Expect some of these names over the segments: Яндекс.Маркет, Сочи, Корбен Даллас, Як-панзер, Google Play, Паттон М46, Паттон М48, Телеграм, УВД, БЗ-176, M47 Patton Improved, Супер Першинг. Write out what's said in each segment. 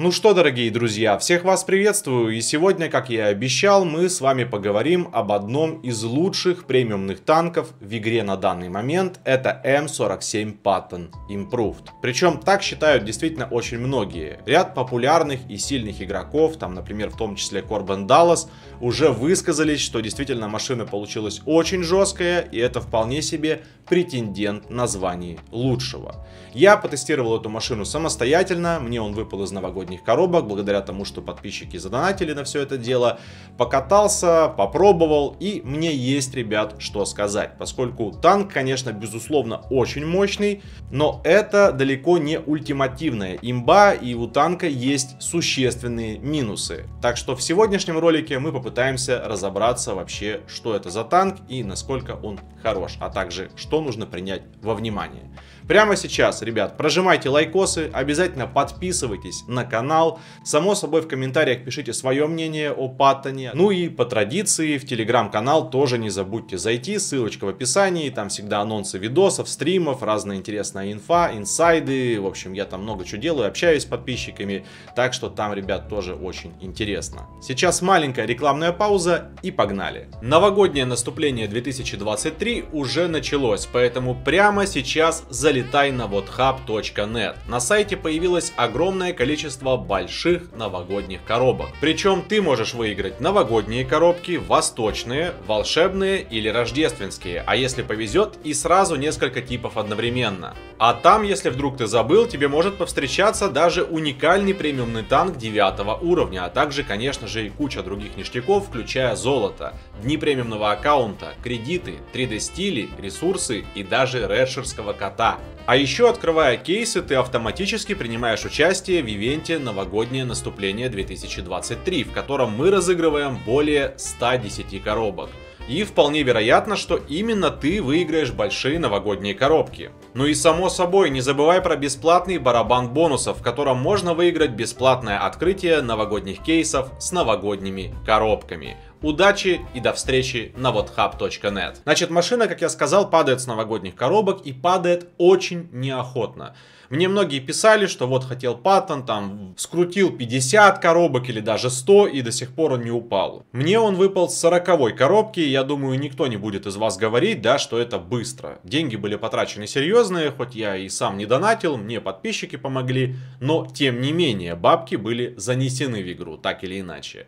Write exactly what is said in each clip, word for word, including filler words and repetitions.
Ну что, дорогие друзья, всех вас приветствую, и сегодня, как я и обещал, мы с вами поговорим об одном из лучших премиумных танков в игре на данный момент, это эм сорок семь Patton Improved. Причем так считают действительно очень многие. Ряд популярных и сильных игроков, там, например, в том числе Корбен Даллас, уже высказались, что действительно машина получилась очень жесткая, и это вполне себе претендент на звание лучшего. Я потестировал эту машину самостоятельно, мне он выпал из новогоднего коробок, благодаря тому, что подписчики задонатили на все это дело, покатался, попробовал, и мне есть, ребят, что сказать, поскольку танк, конечно, безусловно, очень мощный, но это далеко не ультимативная имба, и у танка есть существенные минусы. Так что в сегодняшнем ролике мы попытаемся разобраться вообще, что это за танк и насколько он хорош, а также что нужно принять во внимание. Прямо сейчас, ребят, прожимайте лайкосы, обязательно подписывайтесь на канал, канал. Само собой, в комментариях пишите свое мнение о Паттоне. Ну и по традиции в телеграм-канал тоже не забудьте зайти, ссылочка в описании, там всегда анонсы видосов, стримов, разная интересная инфа, инсайды, в общем, я там много чего делаю, общаюсь с подписчиками, так что там, ребят, тоже очень интересно. Сейчас маленькая рекламная пауза и погнали. Новогоднее наступление две тысячи двадцать три уже началось, поэтому прямо сейчас залетай на вот хаб точка нет. На сайте появилось огромное количество больших новогодних коробок. Причем ты можешь выиграть новогодние коробки, восточные, волшебные или рождественские, а если повезет, и сразу несколько типов одновременно. А там, если вдруг ты забыл, тебе может повстречаться даже уникальный премиумный танк девятого уровня, а также, конечно же, и куча других ништяков, включая золото, дни премиумного аккаунта, кредиты, три дэ стили, ресурсы и даже рэшерского кота. А еще, открывая кейсы, ты автоматически принимаешь участие в ивенте «Новогоднее наступление две тысячи двадцать три», в котором мы разыгрываем более ста десяти коробок. И вполне вероятно, что именно ты выиграешь большие новогодние коробки. Ну и само собой, не забывай про бесплатный барабан бонусов, в котором можно выиграть бесплатное открытие новогодних кейсов с новогодними коробками. Удачи и до встречи на вот хаб точка нет. Значит, машина, как я сказал, падает с новогодних коробок и падает очень неохотно. Мне многие писали, что вот хотел Паттон, там, скрутил пятьдесят коробок или даже сто, и до сих пор он не упал. Мне он выпал с сороковой коробки, и я думаю, никто не будет из вас говорить, да, что это быстро. Деньги были потрачены серьезные, хоть я и сам не донатил, мне подписчики помогли, но, тем не менее, бабки были занесены в игру, так или иначе.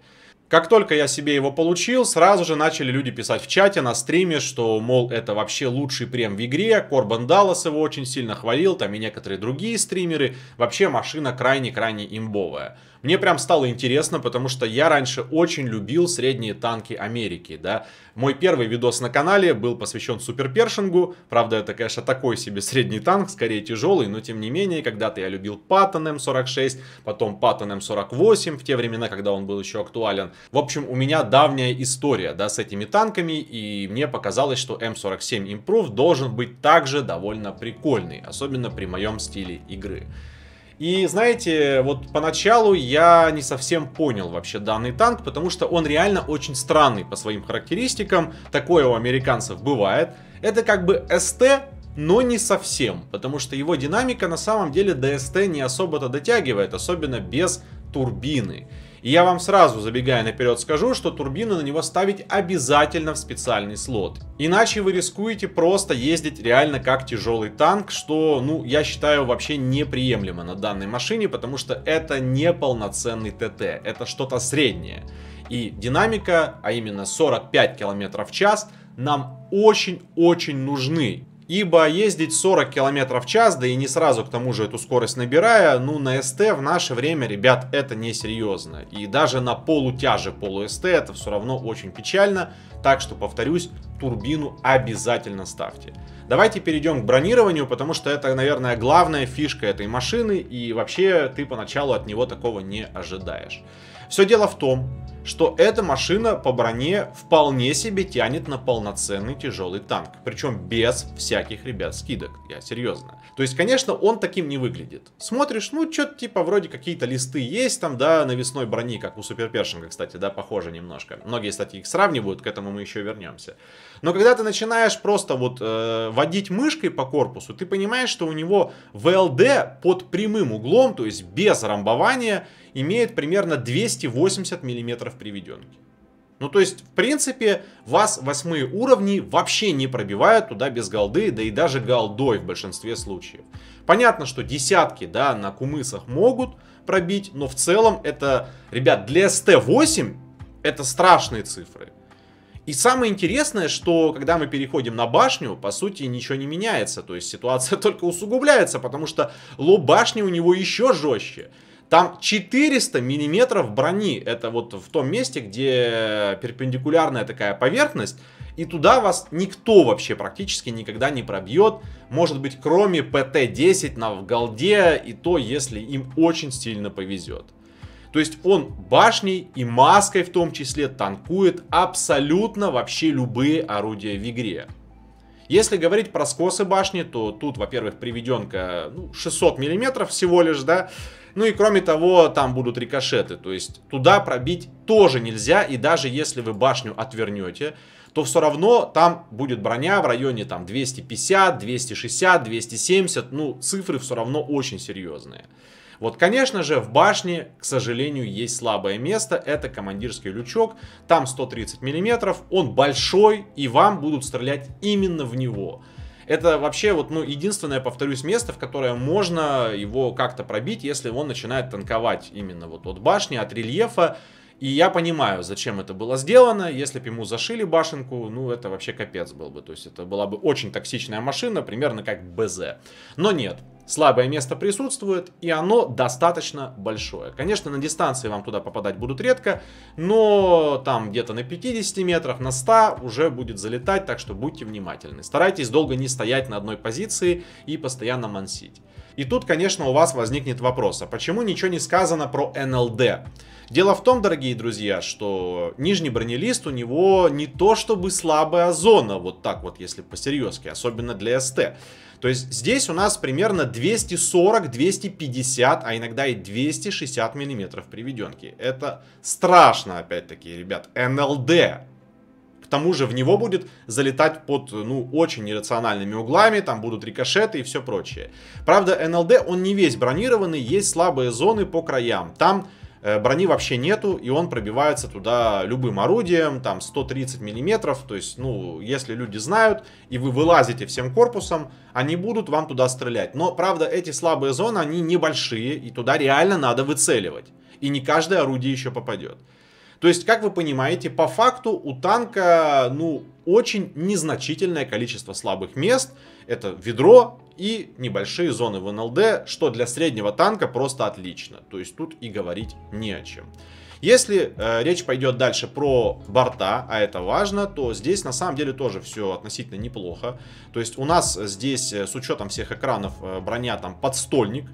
Как только я себе его получил, сразу же начали люди писать в чате на стриме, что, мол, это вообще лучший прем в игре, Корбен Даллас его очень сильно хвалил, там и некоторые другие стримеры, вообще машина крайне-крайне имбовая. Мне прям стало интересно, потому что я раньше очень любил средние танки Америки, да. Мой первый видос на канале был посвящен Супер Першингу, правда, это, конечно, такой себе средний танк, скорее тяжелый, но тем не менее, когда-то я любил Паттон эм сорок шесть, потом Паттон эм сорок восемь, в те времена, когда он был еще актуален. В общем, у меня давняя история, да, с этими танками, и мне показалось, что эм сорок семь Improved должен быть также довольно прикольный, особенно при моем стиле игры. И знаете, вот поначалу я не совсем понял вообще данный танк, потому что он реально очень странный по своим характеристикам, такое у американцев бывает. Это как бы эс тэ, но не совсем, потому что его динамика на самом деле до эс тэ не особо-то дотягивает, особенно без турбины. И я вам сразу, забегая наперед, скажу, что турбину на него ставить обязательно в специальный слот. Иначе вы рискуете просто ездить реально как тяжелый танк, что, ну, я считаю вообще неприемлемо на данной машине, потому что это не полноценный тэ тэ, это что-то среднее. И динамика, а именно сорок пять километров в час, нам очень-очень нужны. Ибо ездить сорок километров в час, да и не сразу к тому же эту скорость набирая, ну на эс тэ в наше время, ребят, это несерьезно. И даже на полутяже полу-эс тэ это все равно очень печально. Так что, повторюсь, турбину обязательно ставьте. Давайте перейдем к бронированию, потому что это, наверное, главная фишка этой машины. И вообще ты поначалу от него такого не ожидаешь. Все дело в том, что эта машина по броне вполне себе тянет на полноценный тяжелый танк. Причем без всяких, ребят, скидок. Я серьезно. То есть, конечно, он таким не выглядит. Смотришь, ну, что-то типа вроде какие-то листы есть там, да, навесной брони, как у Супер Першинга, кстати, да, похоже немножко. Многие, кстати, их сравнивают, к этому мы еще вернемся. Но когда ты начинаешь просто вот э, водить мышкой по корпусу, ты понимаешь, что у него вэ эл дэ под прямым углом, то есть без ромбования, имеет примерно двести восемьдесят миллиметров приведенки. Ну то есть, в принципе, вас восьмые уровни вообще не пробивают туда без голды, да и даже голдой в большинстве случаев. Понятно, что десятки, да, на кумысах могут пробить, но в целом это, ребят, для эс тэ восемь это страшные цифры. И самое интересное, что когда мы переходим на башню, по сути ничего не меняется, то есть ситуация только усугубляется, потому что лоб башни у него еще жестче. Там четыреста миллиметров брони, это вот в том месте, где перпендикулярная такая поверхность, и туда вас никто вообще практически никогда не пробьет, может быть, кроме пэ тэ десять на голде, и то, если им очень сильно повезет. То есть он башней и маской в том числе танкует абсолютно вообще любые орудия в игре. Если говорить про скосы башни, то тут, во-первых, приведенка, ну, шестьсот миллиметров всего лишь, да. Ну и кроме того, там будут рикошеты, то есть туда пробить тоже нельзя, и даже если вы башню отвернете, то все равно там будет броня в районе там двести пятьдесят, двести шестьдесят, двести семьдесят, ну цифры все равно очень серьезные. Вот, конечно же, в башне, к сожалению, есть слабое место, это командирский лючок, там сто тридцать миллиметров, он большой, и вам будут стрелять именно в него. Это вообще вот, ну, единственное, повторюсь, место, в которое можно его как-то пробить, если он начинает танковать именно вот от башни, от рельефа. И я понимаю, зачем это было сделано. Если бы ему зашили башенку, ну, это вообще капец был бы. То есть это была бы очень токсичная машина, примерно как бэ зэ. Но нет, слабое место присутствует, и оно достаточно большое. Конечно, на дистанции вам туда попадать будут редко, но там где-то на пятидесяти метрах, на ста уже будет залетать, так что будьте внимательны. Старайтесь долго не стоять на одной позиции и постоянно мансить. И тут, конечно, у вас возникнет вопрос, а почему ничего не сказано про эн эл дэ? Дело в том, дорогие друзья, что нижний бронелист у него не то чтобы слабая зона, вот так вот, если по-серьезки, особенно для эс тэ. То есть здесь у нас примерно двести сорок, двести пятьдесят, а иногда и двести шестьдесят миллиметров приведенки. Это страшно, опять-таки, ребят, эн эл дэ. К тому же в него будет залетать под, ну, очень нерациональными углами, там будут рикошеты и все прочее. Правда, эн эл дэ, он не весь бронированный, есть слабые зоны по краям. Там э, брони вообще нету, и он пробивается туда любым орудием, там сто тридцать миллиметров, то есть, ну, если люди знают, и вы вылазите всем корпусом, они будут вам туда стрелять. Но, правда, эти слабые зоны, они небольшие, и туда реально надо выцеливать. И не каждое орудие еще попадет. То есть, как вы понимаете, по факту у танка, ну, очень незначительное количество слабых мест. Это ведро и небольшие зоны в эн эл дэ, что для среднего танка просто отлично. То есть, тут и говорить не о чем. Если э, речь пойдет дальше про борта, а это важно, то здесь на самом деле тоже все относительно неплохо. То есть, у нас здесь с учетом всех экранов броня там подстольник.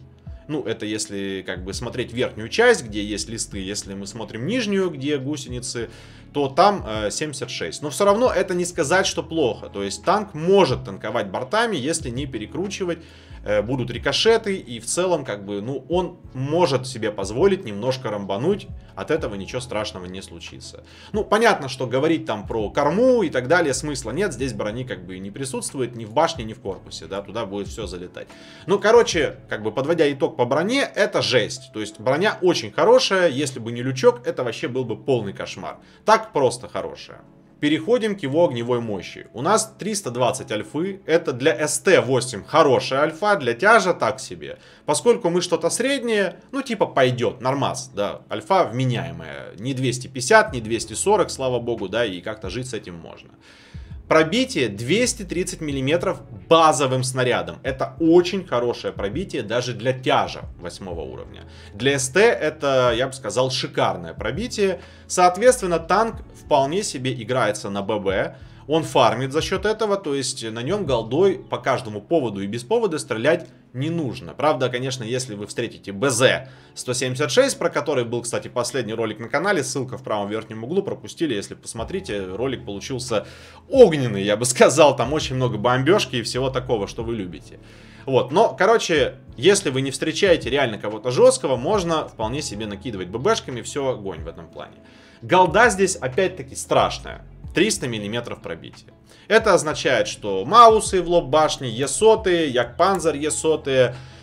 Ну, это если как бы смотреть верхнюю часть, где есть листы, если мы смотрим нижнюю, где гусеницы, то там э, семьдесят шесть. Но все равно это не сказать, что плохо. То есть танк может танковать бортами, если не перекручивать, э, будут рикошеты, и в целом как бы, ну, он может себе позволить немножко рамбануть, от этого ничего страшного не случится. Ну, понятно, что говорить там про корму и так далее смысла нет, здесь брони как бы не присутствует ни в башне, ни в корпусе, да, туда будет все залетать. Ну, короче, как бы подводя итог по броне, это жесть. То есть броня очень хорошая, если бы не лючок, это вообще был бы полный кошмар. Так просто хорошая. Переходим к его огневой мощи. У нас триста двадцать альфы, это для эс тэ восемь хорошая альфа, для тяжа так себе. Поскольку мы что-то среднее, ну типа пойдет, нормас, да, альфа вменяемая. Не двести пятьдесят, не двести сорок, слава богу, да, и как-то жить с этим можно. Пробитие двести тридцать миллиметров базовым снарядом. Это очень хорошее пробитие даже для тяжа восьмого уровня. Для эс тэ это, я бы сказал, шикарное пробитие. Соответственно, танк вполне себе играется на бэ бэ. Он фармит за счет этого, то есть на нем голдой по каждому поводу и без повода стрелять не нужно. Правда, конечно, если вы встретите бэ зэ сто семьдесят шесть, про который был, кстати, последний ролик на канале, ссылка в правом верхнем углу, пропустили, если посмотрите, ролик получился огненный, я бы сказал, там очень много бомбежки и всего такого, что вы любите. Вот, но, короче, если вы не встречаете реально кого-то жесткого, можно вполне себе накидывать бэ бэшками, все огонь в этом плане. Голда здесь, опять-таки, страшная. триста миллиметров пробития. Это означает, что маусы в лоб башни, е сто, як-панзер е сто,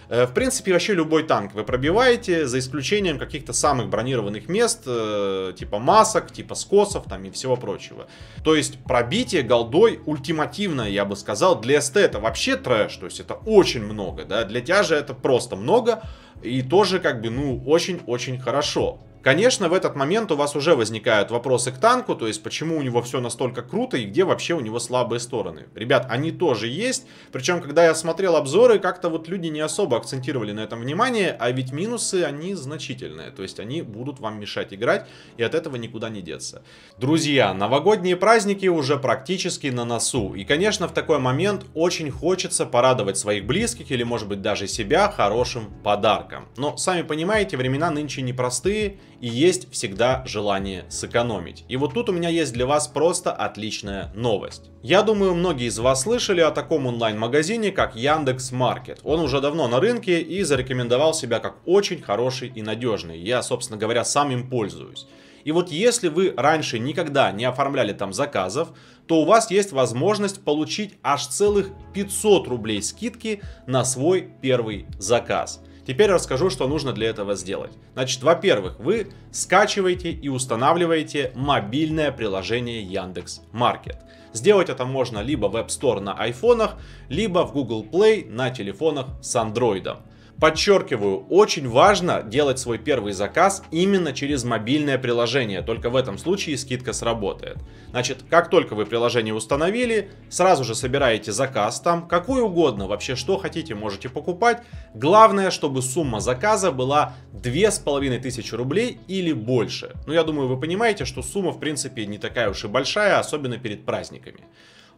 В принципе, вообще любой танк вы пробиваете, за исключением каких-то самых бронированных мест, типа масок, типа скосов там и всего прочего. То есть пробитие голдой ультимативное, я бы сказал, для эс тэ это вообще трэш, то есть это очень много, да, для тяжа это просто много и тоже как бы, ну, очень-очень хорошо. Конечно, в этот момент у вас уже возникают вопросы к танку, то есть почему у него все настолько круто и где вообще у него слабые стороны. Ребят, они тоже есть, причем когда я смотрел обзоры, как-то вот люди не особо акцентировали на этом внимание, а ведь минусы, они значительные, то есть они будут вам мешать играть и от этого никуда не деться. Друзья, новогодние праздники уже практически на носу и, конечно, в такой момент очень хочется порадовать своих близких или, может быть, даже себя хорошим подарком. Но, сами понимаете, времена нынче непростые. И есть всегда желание сэкономить. И вот тут у меня есть для вас просто отличная новость. Я думаю, многие из вас слышали о таком онлайн-магазине, как Яндекс.Маркет. Он уже давно на рынке и зарекомендовал себя как очень хороший и надежный. Я, собственно говоря, сам им пользуюсь. И вот если вы раньше никогда не оформляли там заказов, то у вас есть возможность получить аж целых пятьсот рублей скидки на свой первый заказ. Теперь расскажу, что нужно для этого сделать. Значит, во-первых, вы скачиваете и устанавливаете мобильное приложение Яндекс.Маркет. Сделать это можно либо в App Store на айфонах, либо в Google Play на телефонах с Android. Подчеркиваю, очень важно делать свой первый заказ именно через мобильное приложение, только в этом случае скидка сработает. Значит, как только вы приложение установили, сразу же собираете заказ там, какой угодно, вообще что хотите, можете покупать. Главное, чтобы сумма заказа была две тысячи пятьсот рублей или больше. Ну, я думаю, вы понимаете, что сумма, в принципе, не такая уж и большая, особенно перед праздниками.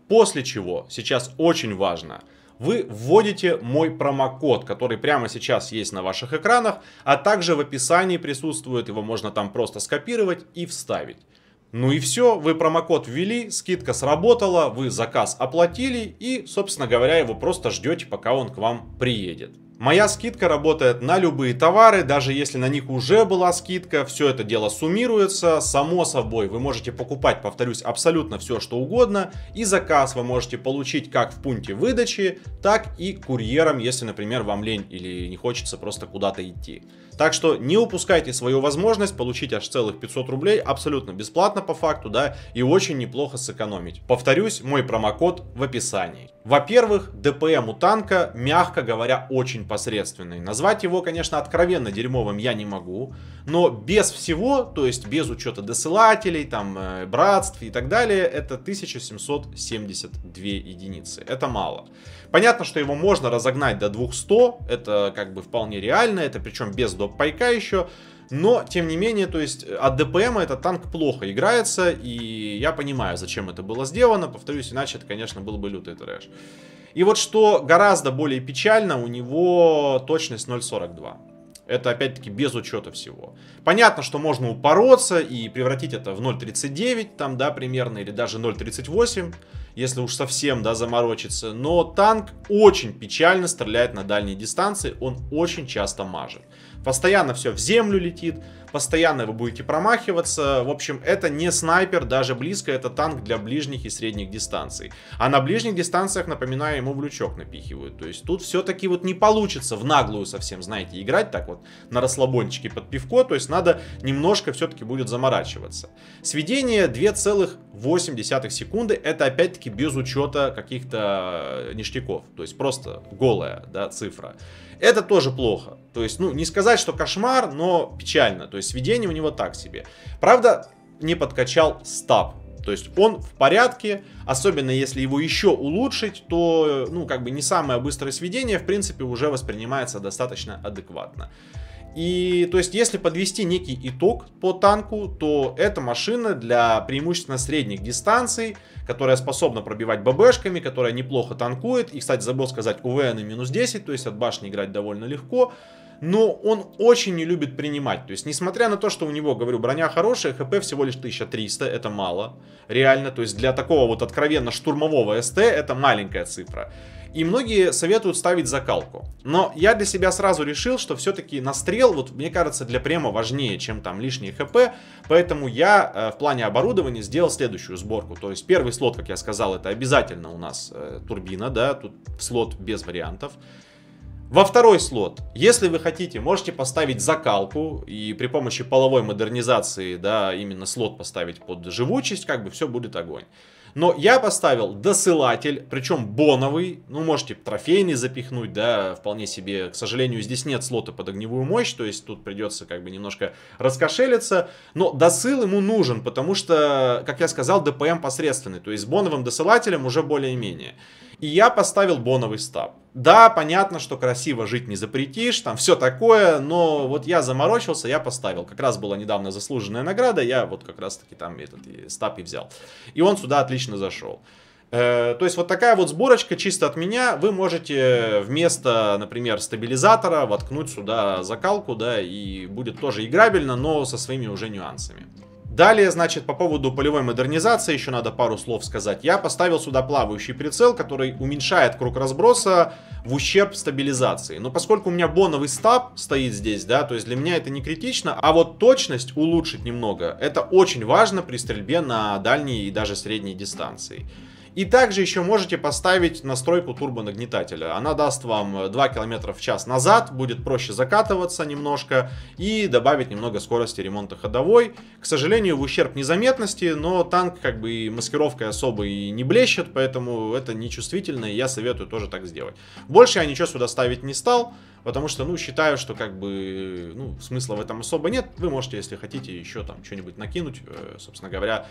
После чего, сейчас очень важно, вы вводите мой промокод, который прямо сейчас есть на ваших экранах, а также в описании присутствует, его можно там просто скопировать и вставить. Ну и все, вы промокод ввели, скидка сработала, вы заказ оплатили и, собственно говоря, его просто ждете, пока он к вам приедет. Моя скидка работает на любые товары, даже если на них уже была скидка, все это дело суммируется. Само собой, вы можете покупать, повторюсь, абсолютно все, что угодно. И заказ вы можете получить как в пункте выдачи, так и курьером, если, например, вам лень или не хочется просто куда-то идти. Так что не упускайте свою возможность получить аж целых пятьсот рублей, абсолютно бесплатно по факту, да, и очень неплохо сэкономить. Повторюсь, мой промокод в описании. Во-первых, дэ пэ эм у танка, мягко говоря, очень посредственный. Назвать его, конечно, откровенно дерьмовым я не могу, но без всего, то есть без учета досылателей, там, братств и так далее, это тысяча семьсот семьдесят две единицы. Это мало. Понятно, что его можно разогнать до двухсот, это как бы вполне реально, это причем без доп-пайка еще. Но, тем не менее, то есть от дэ пэ эма этот танк плохо играется, и я понимаю, зачем это было сделано. Повторюсь, иначе это, конечно, был бы лютый трэш. И вот что гораздо более печально, у него точность ноль сорок два. Это, опять-таки, без учета всего. Понятно, что можно упороться и превратить это в ноль тридцать девять, там, да, примерно, или даже ноль тридцать восемь, если уж совсем, да, заморочиться. Но танк очень печально стреляет на дальней дистанции, он очень часто мажет. Постоянно все в землю летит, постоянно вы будете промахиваться. В общем, это не снайпер, даже близко, это танк для ближних и средних дистанций. А на ближних дистанциях, напоминаю, ему в лючок напихивают. То есть тут все-таки вот не получится в наглую совсем, знаете, играть так вот на расслабончике под пивко. То есть надо немножко все-таки будет заморачиваться. Сведение две целых восемь десятых секунды, это опять-таки без учета каких-то ништяков. То есть просто голая, да, цифра. Это тоже плохо. То есть, ну, не сказать, что кошмар, но печально. То есть, сведение у него так себе. Правда, не подкачал стаб. То есть, он в порядке. Особенно, если его еще улучшить, то, ну, как бы не самое быстрое сведение, в принципе, уже воспринимается достаточно адекватно. И, то есть, если подвести некий итог по танку, то эта машина для преимущественно средних дистанций, которая способна пробивать ББшками, которая неплохо танкует. И, кстати, забыл сказать, у вэ эн минус десять, то есть от башни играть довольно легко. Но он очень не любит принимать. То есть, несмотря на то, что у него, говорю, броня хорошая, хп всего лишь тысяча триста, это мало. Реально, то есть для такого вот откровенно штурмового эс тэ это маленькая цифра. И многие советуют ставить закалку. Но я для себя сразу решил, что все-таки настрел, вот мне кажется, для према важнее, чем там лишние хп. Поэтому я э, в плане оборудования сделал следующую сборку. То есть первый слот, как я сказал, это обязательно у нас э, турбина, да, тут слот без вариантов. Во второй слот, если вы хотите, можете поставить закалку и при помощи половой модернизации, да, именно слот поставить под живучесть, как бы все будет огонь. Но я поставил досылатель, причем боновый, ну можете трофейный запихнуть, да, вполне себе. К сожалению, здесь нет слота под огневую мощь, то есть тут придется как бы немножко раскошелиться. Но досыл ему нужен, потому что, как я сказал, ДПМ посредственный, то есть с боновым досылателем уже более-менее. И я поставил боновый стаб. Да, понятно, что красиво жить не запретишь, там все такое, но вот я заморочился, я поставил. Как раз была недавно заслуженная награда, я вот как раз таки там этот стаб и взял. И он сюда отлично зашел. То есть вот такая вот сборочка чисто от меня. Вы можете вместо, например, стабилизатора воткнуть сюда закалку, да, и будет тоже играбельно, но со своими уже нюансами. Далее, значит, по поводу полевой модернизации еще надо пару слов сказать. Я поставил сюда плавающий прицел, который уменьшает круг разброса в ущерб стабилизации. Но поскольку у меня боновый стаб стоит здесь, да, то есть для меня это не критично, а вот точность улучшить немного. Это очень важно при стрельбе на дальние и даже средние дистанции. И также еще можете поставить настройку турбонагнетателя. Она даст вам два километра в час назад, будет проще закатываться немножко и добавить немного скорости ремонта ходовой. К сожалению, в ущерб незаметности, но танк как бы и маскировкой особо и не блещет, поэтому это нечувствительно, и я советую тоже так сделать. Больше я ничего сюда ставить не стал, потому что, ну, считаю, что как бы, ну, смысла в этом особо нет. Вы можете, если хотите, еще там что-нибудь накинуть, собственно говоря,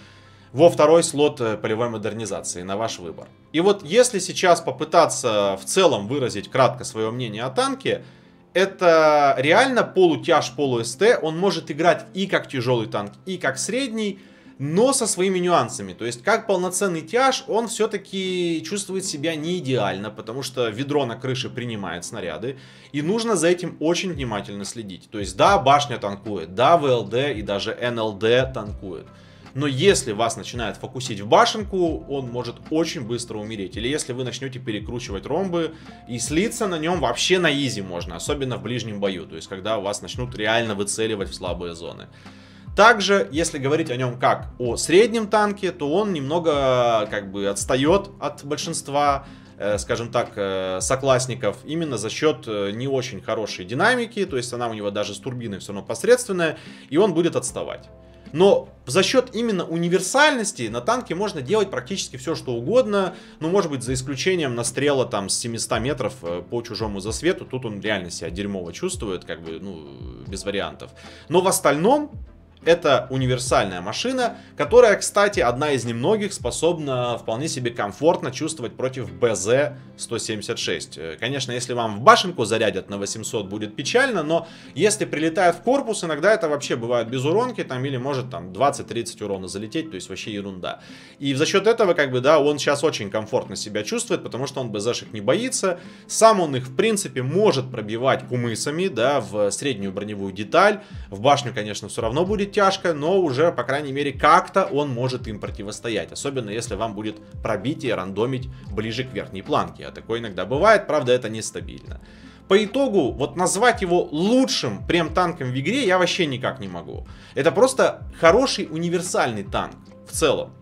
во второй слот полевой модернизации, на ваш выбор. И вот если сейчас попытаться в целом выразить кратко свое мнение о танке, это реально полутяж, полу-СТ, он может играть и как тяжелый танк, и как средний, но со своими нюансами. То есть как полноценный тяж он все-таки чувствует себя не идеально, потому что ведро на крыше принимает снаряды, и нужно за этим очень внимательно следить. То есть да, башня танкует, да, ВЛД и даже НЛД танкует. Но если вас начинает фокусить в башенку, он может очень быстро умереть. Или если вы начнете перекручивать ромбы, и слиться на нем вообще на изи можно, особенно в ближнем бою. То есть когда вас начнут реально выцеливать в слабые зоны. Также, если говорить о нем как о среднем танке, то он немного как бы отстает от большинства, скажем так, соклассников именно за счет не очень хорошей динамики. То есть она у него даже с турбиной все равно посредственная, и он будет отставать. Но за счет именно универсальности на танке можно делать практически все, что угодно. Ну, может быть, за исключением настрела там с семисот метров по чужому засвету. Тут он реально себя дерьмово чувствует, как бы, ну, без вариантов. Но в остальном это универсальная машина, которая, кстати, одна из немногих способна вполне себе комфортно чувствовать против БЗ сто семьдесят шесть. Конечно, если вам в башенку зарядят на восемьсот, будет печально, но если прилетает в корпус, иногда это вообще бывает без уронки, там, или может там двадцать-тридцать урона залететь, то есть вообще ерунда. И за счет этого, как бы, да, он сейчас очень комфортно себя чувствует, потому что он БЗшек не боится. Сам он их, в принципе, может пробивать кумысами, да, в среднюю броневую деталь. В башню, конечно, все равно будет тяжко, но уже, по крайней мере, как-то он может им противостоять. Особенно, если вам будет пробитие рандомить ближе к верхней планке. А такое иногда бывает, правда, это нестабильно. По итогу, вот назвать его лучшим прем-танком в игре я вообще никак не могу. Это просто хороший универсальный танк в целом.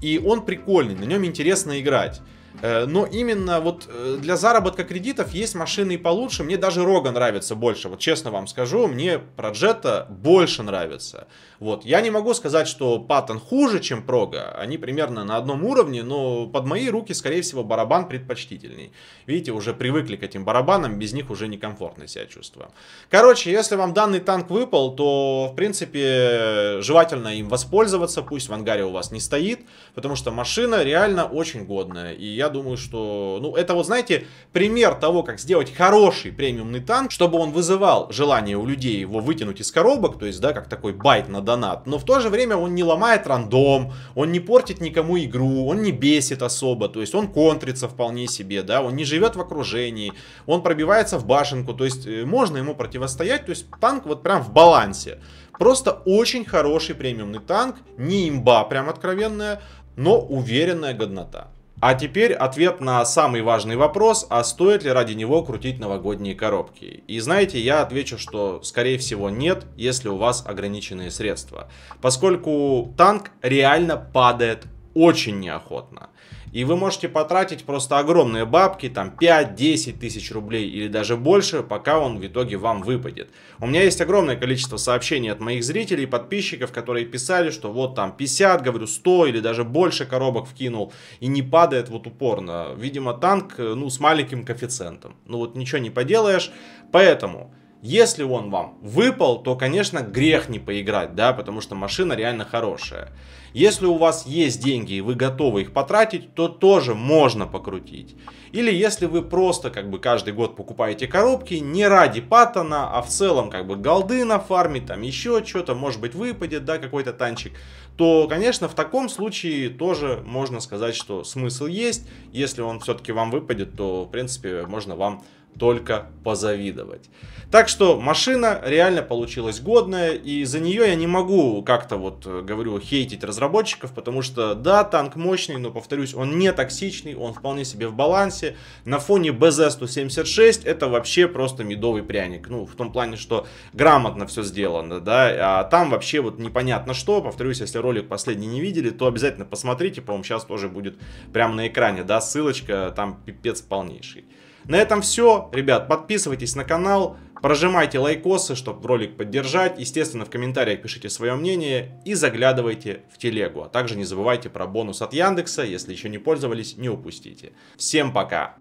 И он прикольный, на нем интересно играть. Но именно вот для заработка кредитов есть машины и получше. Мне даже Рога нравится больше. Вот честно вам скажу, мне Проджета больше нравится. Вот. Я не могу сказать, что Паттон хуже, чем Прога. Они примерно на одном уровне, но под мои руки, скорее всего, барабан предпочтительней. Видите, уже привыкли к этим барабанам, без них уже некомфортно себя чувствую. Короче, если вам данный танк выпал, то, в принципе, желательно им воспользоваться. Пусть в ангаре у вас не стоит, потому что машина реально очень годная. И я Я думаю, что, ну, это вот, знаете, пример того, как сделать хороший премиумный танк, чтобы он вызывал желание у людей его вытянуть из коробок, то есть, да, как такой байт на донат, но в то же время он не ломает рандом, он не портит никому игру, он не бесит особо, то есть он контрится вполне себе, да, он не живет в окружении, он пробивается в башенку, то есть можно ему противостоять, то есть танк вот прям в балансе. Просто очень хороший премиумный танк, не имба прям откровенная, но уверенная годнота. А теперь ответ на самый важный вопрос, а стоит ли ради него крутить новогодние коробки? И знаете, я отвечу, что скорее всего нет, если у вас ограниченные средства. Поскольку танк реально падает очень неохотно. И вы можете потратить просто огромные бабки, там пять-десять тысяч рублей или даже больше, пока он в итоге вам выпадет. У меня есть огромное количество сообщений от моих зрителей и подписчиков, которые писали, что вот там пятьдесят, говорю, сто или даже больше коробок вкинул и не падает вот упорно. Видимо, танк, ну, с маленьким коэффициентом. Ну вот ничего не поделаешь, поэтому... Если он вам выпал, то, конечно, грех не поиграть, да, потому что машина реально хорошая. Если у вас есть деньги и вы готовы их потратить, то тоже можно покрутить. Или если вы просто, как бы, каждый год покупаете коробки не ради паттона, а в целом, как бы, голды на фарме, там еще что-то, может быть, выпадет, да, какой-то танчик, то, конечно, в таком случае тоже можно сказать, что смысл есть. Если он все-таки вам выпадет, то, в принципе, можно вам только позавидовать. Так что машина реально получилась годная, и за нее я не могу как-то вот, говорю, хейтить разработчиков, потому что да, танк мощный, но, повторюсь, он не токсичный, он вполне себе в балансе. На фоне бэ зэ сто семьдесят шесть это вообще просто медовый пряник, ну, в том плане, что грамотно все сделано, да, а там вообще вот непонятно что. Повторюсь, если ролик последний не видели, то обязательно посмотрите, по-моему, сейчас тоже будет прямо на экране, да, ссылочка, там пипец полнейший. На этом все, ребят, подписывайтесь на канал, прожимайте лайкосы, чтобы ролик поддержать, естественно, в комментариях пишите свое мнение и заглядывайте в телегу, а также не забывайте про бонус от Яндекса, если еще не пользовались, не упустите. Всем пока!